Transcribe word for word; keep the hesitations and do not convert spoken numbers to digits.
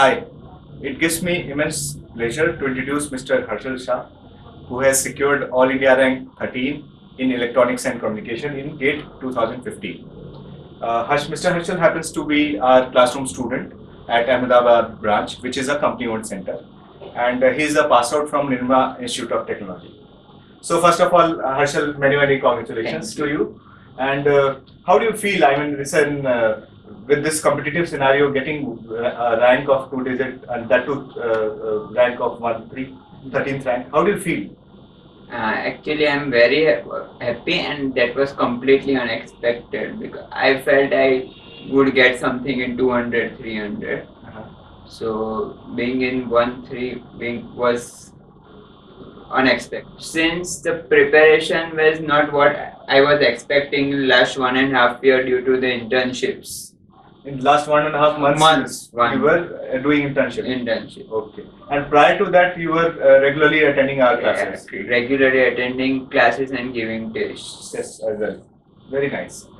Hi, it gives me immense pleasure to introduce Mister Harshal Shah, who has secured All India Rank thirteen in Electronics and Communication in GATE two thousand fifteen. Uh, Harsh, Mister Harshal happens to be our classroom student at Ahmedabad branch, which is a company-owned center, and uh, he is a pass out from Nirma Institute of Technology. So first of all, uh, Harshal, many many congratulations you. to you. And uh, how do you feel? I mean, listen. Uh, With this competitive scenario, getting a rank of two digit and that to uh, uh, rank of one, three, thirteenth rank, how do you feel? Uh, actually, I am very happy, and that was completely unexpected because I felt I would get something in two hundred, three hundred. Uh-huh. So being in one three was unexpected. Since the preparation was not what I was expecting last one and a half year due to the internships. In last one and a half months, months one. you were uh, doing internship. Internship. Okay. And prior to that, you were uh, regularly attending our classes. Yeah, regularly attending classes and giving tests. Yes, as well. Very nice.